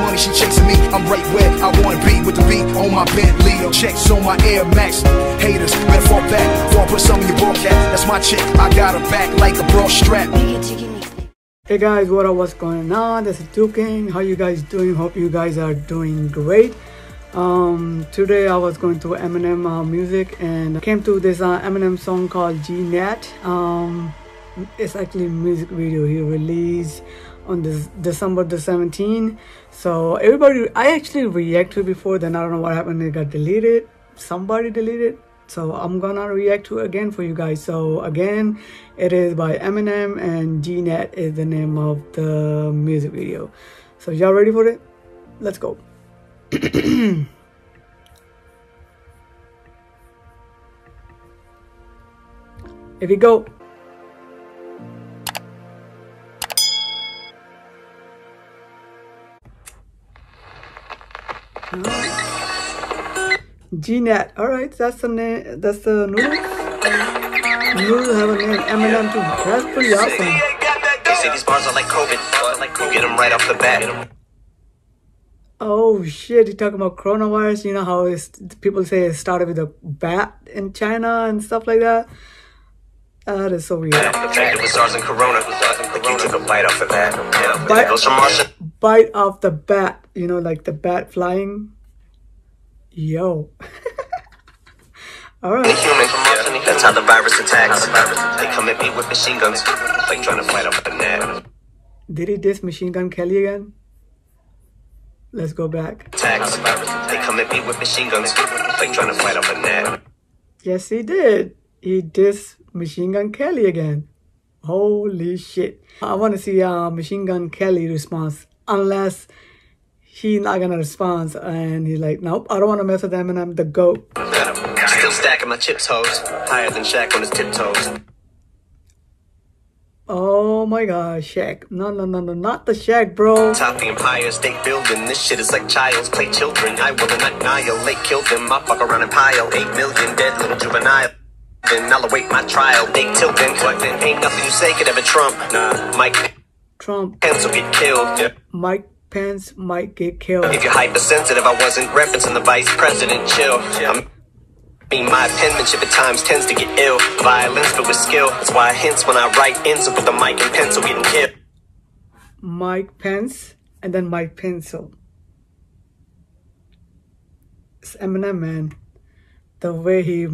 money, she chasing me. I'm right where I wanna be, with the beat on my Bentley. Checks on my Air Max. Haters, better fall back, before I put some in your ball cap. That's my chick, I got her back like a bra strap. Hey guys, what up, what's going on? This is Duking. How you guys doing? Hope you guys are doing great. Today I was going through Eminem music and came to this Eminem song called GNAT. It's actually a music video he released on this December the 17th. So everybody, I actually reacted before, then I don't know what happened, it got deleted, somebody deleted, so I'm gonna react to it again for you guys. So again, it is by Eminem and GNAT is the name of the music video. So y'all ready for it? Let's go. Here we go. GNAT. Alright, that's the name, that's the noodle. Noodle have a name, Eminem too. That's pretty awesome. They say these bars are like COVID. You get them right off the bat. Oh shit, you're talking about coronavirus. You know how it's, people say it started with a bat in China and stuff like that? That is so weird. Bite off the bat, you know, like the bat flying. Yo. All right. Yeah, that's how the virus attacks. They come at me with machine guns, like trying to fight off the net. Did he diss Machine Gun Kelly again? Let's go back. Attacks. They come at me with machine guns, like trying to fight off the net. Yes, he did. He dissed Machine Gun Kelly again. Holy shit. I want to see Machine Gun Kelly response, unless he's not gonna respond and he's like, nope, I don't want to mess with them and I'm the GOAT. Still stacking my chips, hoes higher than Shaq on his tiptoes. Oh my god, Shaq. No, no, no, no, not the Shaq, bro. Top the Empire State Building. This shit is like child's play children. I will annihilate, kill them. I fuck around and pile 8 million dead little juvenile. Then I'll await my trial. They tilt and plugged in. Ain't nothing you say could ever trump. Nah, Mike Pence will get killed. Yeah. Mike Pence might get killed. If you're hypersensitive, I wasn't referencing the vice president. Chill. Yeah. I mean, my penmanship at times tends to get ill. Violence, but with skill. That's why I hints when I write ends up with a Mike and pencil getting killed. Mike Pence and then Mike Pencil. It's Eminem, man. The way he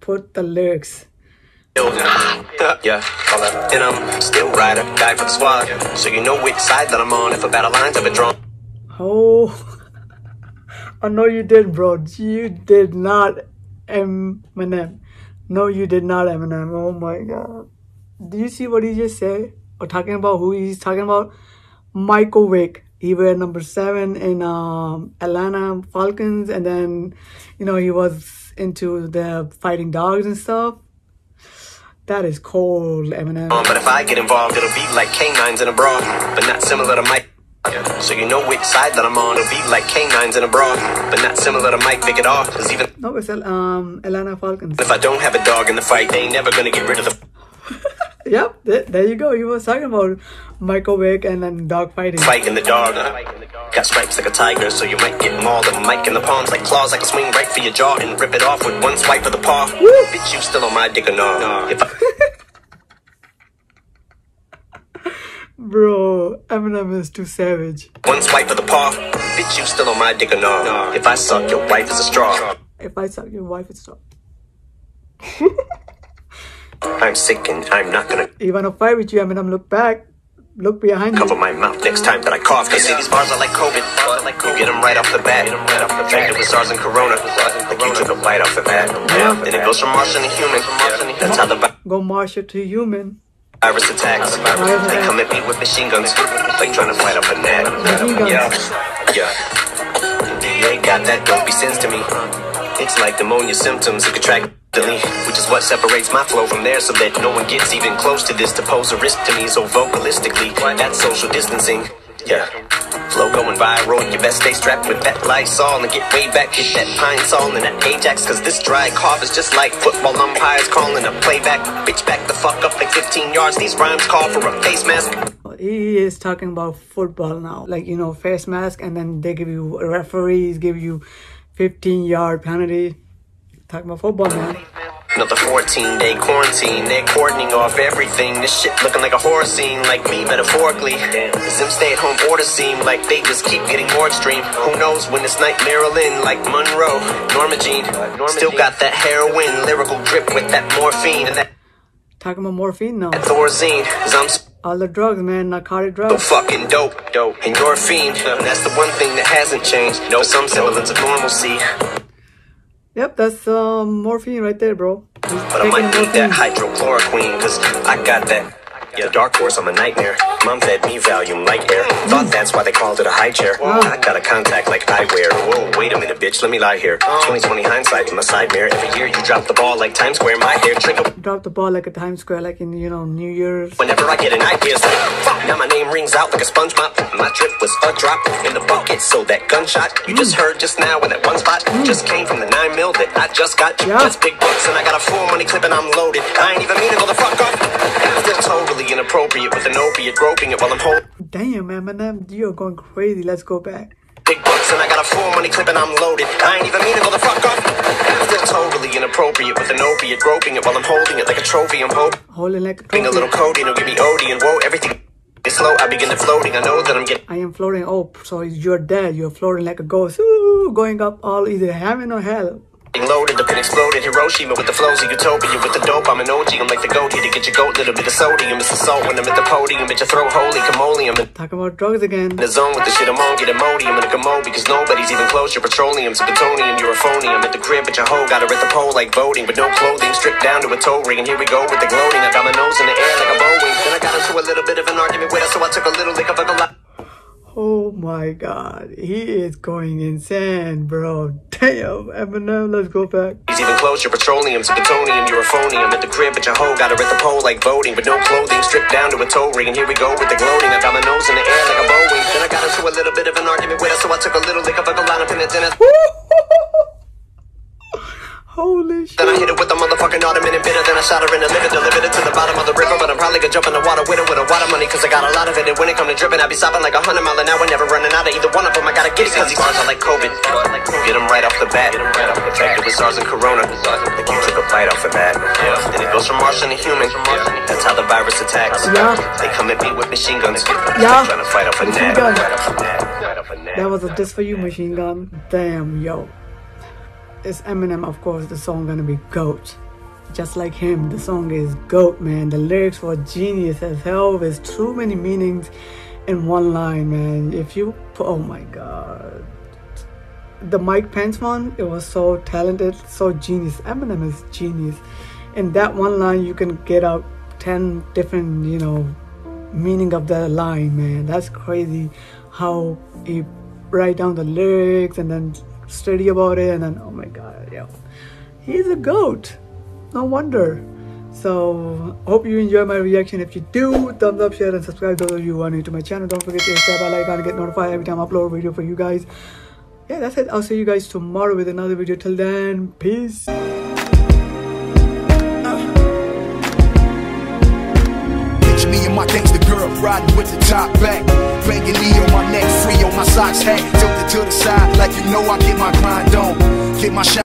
put the lyrics. Yeah, and I'm still ride or die for the squad. So you know which side that I'm on if a battle line's ever drawn. Oh, I know you did, bro. You did not, Eminem. No, you did not, Eminem. Oh my god. Do you see what he just said? Or talking about who he's talking about? Michael Vick. He were number 7 in Atlanta Falcons, and then, you know, he was into the fighting dogs and stuff. That is cold, Eminem. But if I get involved, it'll be like canines in a bra, but not similar to Mike. Yeah. So you know which side that I'm on. It'll be like canines in a bra, but not similar to Mike Vick at all. Even no, it's Atlanta Falcons. If I don't have a dog in the fight, they ain't never gonna get rid of the. Yep, there you go. You were talking about Michael Vick and then dog fighting. Fighting the dog. Got stripes like a tiger, so you might get mauled. The mic in the palms like claws. I can swing right for your jaw and rip it off with one swipe of the paw. Woo! Bitch, you still on my dick or no? If bro, Eminem is too savage. One swipe of the paw. Bitch, you still on my dick or no? If I suck, your wife is a straw. If I suck, your wife is a straw. I'm sick and I'm not gonna. You wanna fight with you, Eminem? Look back. Look behind you. Cover my mouth next time that I cough. They say these bars are like COVID. You get them right off the bat. Infected with SARS and Corona. Like you took a bite off of that. Yeah. And it goes from Martian to human. Yeah. That's how the. Go Martian to human. Virus attacks. They come at me with machine guns, like trying to fight off a net. Yeah. They ain't got that dopey sense to me. It's like pneumonia symptoms. It could track delete, which is what separates my flow from there, so that no one gets even close to this to pose a risk to me. So vocalistically, that's social distancing. Yeah. Flow going viral. You best stay strapped with that Lysol and get way back. Hit that Pine Sol and that Ajax, cause this dry cough is just like football umpires calling a playback. Bitch, back the fuck up like 15 yards. These rhymes call for a face mask. he is talking about football now. Like, you know, face mask, and then they give you, referees give you 15-yard penalty. Talking about football, man. Another 14-day quarantine, they're cordoning off everything. This shit looking like a horror scene, like me metaphorically. Cause them stay-at-home orders seem like they just keep getting more extreme. Who knows when this night Marilyn, like Monroe, Norma Jean. Still got that heroin, lyrical drip with that morphine. And that talking about morphine now. That Thorazine, cause I'm... all the drugs, man, narcotic drugs. So fucking dope, and you're a fiend. And that's the one thing that hasn't changed. No, some semblance of normalcy. Yep, that's morphine right there, bro. He's but I might need that hydrochloroquine, cause I got that. Yeah, dark horse, I'm a nightmare. Mom fed me Valium like air. Thought that's why they called it a high chair. Wow. I got a contact like eyewear. Whoa, wait a minute, bitch, let me lie here. 2020 hindsight in my side mirror. Every year you drop the ball like Times Square. My hair trigger. Drop the ball like a Times Square, like in, you know, New Year's. Whenever I get an idea, it's like, fuck, now my name rings out like a sponge mop. My trip was a drop in the bucket, so that gunshot you just heard just now in that one spot just came from the 9mm that I just got. Yeah. That's big bucks, and I got a full money clip, and I'm loaded. I ain't even mean to go the fuck off. I'm still totally inappropriate with an opiate, groping it while I'm holding. Damn, Eminem, you're going crazy. Let's go back. Big bucks, and I got a full money clip, and I'm loaded. I ain't even mean to go the fuck off. I'm still totally inappropriate with an opiate, groping it while I'm holding it like a trophy. I'm holding like a trophy. A little codeine will give me OD, and whoa, everything is slow. I begin to floating. I know that I'm getting. I am floating. Oh, so you're dead. You're floating like a ghost. Ooh, going up all either heaven or hell. Loaded, the pin exploded, Hiroshima with the flows of utopia. With the dope, I'm an OG, I'm like the goat here to get your goat. Little bit of sodium, it's the salt when I'm at the podium. Bitch, your throat holy, camolium. Talking about drugs again. In the zone with the shit, I'm on, get Imodium and a Gamo. Because nobody's even close, you're petroleum, so plutonium, you're a phony. I'm at the crib, but your hoe got her at the pole like voting. But no clothing, stripped down to a toe ring. And here we go with the gloating, I got my nose in the air like a Boeing. Then I got into a little bit of an argument with her, so I took a little lick of a lot. Oh my god, he is going insane, bro. Damn, Eminem, let's go back. He's even close, your petroleum, plutonium, you're a phony. I'm at the crib, but your hoe got her at the pole like voting. But no clothing, stripped down to a toe ring. And here we go with the gloating, I got my nose in the air like a Boeing. Then I got into a little bit of an argument with her, so I took a little lick of a galana pin at dinner. Holy shit. Then I hit it with a motherfucking ottoman and bitter. Then I shot her in the liver, delivered it to the bottom of the river. But I'm probably gonna jump in the water with it with a lot of money, cause I got a lot of it. And when it come to dripping, I be sopping like 100 mile an hour. Never running out of either one of them. I gotta get it, cause these bars are like COVID. Get them right off the bat. Infected with SARS and Corona. Like you took a bite off of that. Then it goes from Martian to human. That's how the virus attacks. Yeah. They come at me with machine guns. Yeah. Trying to fight off a gnat. That was a diss for you, machine gun. Damn, yo. It's Eminem, of course, the song gonna be GOAT. Just like him, the song is GOAT, man. The lyrics were genius as hell. There's too many meanings in one line, man. If you... oh my god. The Mike Pence one, it was so talented, so genius. Eminem is genius. In that one line, you can get out 10 different, you know, meaning of that line, man. That's crazy how he write down the lyrics and then... study about it, and then oh my god, yeah, he's a goat, no wonder. So hope you enjoy my reaction. If you do, thumbs up, share, and subscribe. Those of you are new to my channel, don't forget to hit that bell icon to get notified every time I upload a video for you guys. Yeah, that's it. I'll see you guys tomorrow with another video. Till then, peace. Me and my gangster girl riding with the top back, banging knee on my neck, free on my socks, hat tilted to the side, like you know I get my grind on, get my shot.